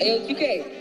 LGK.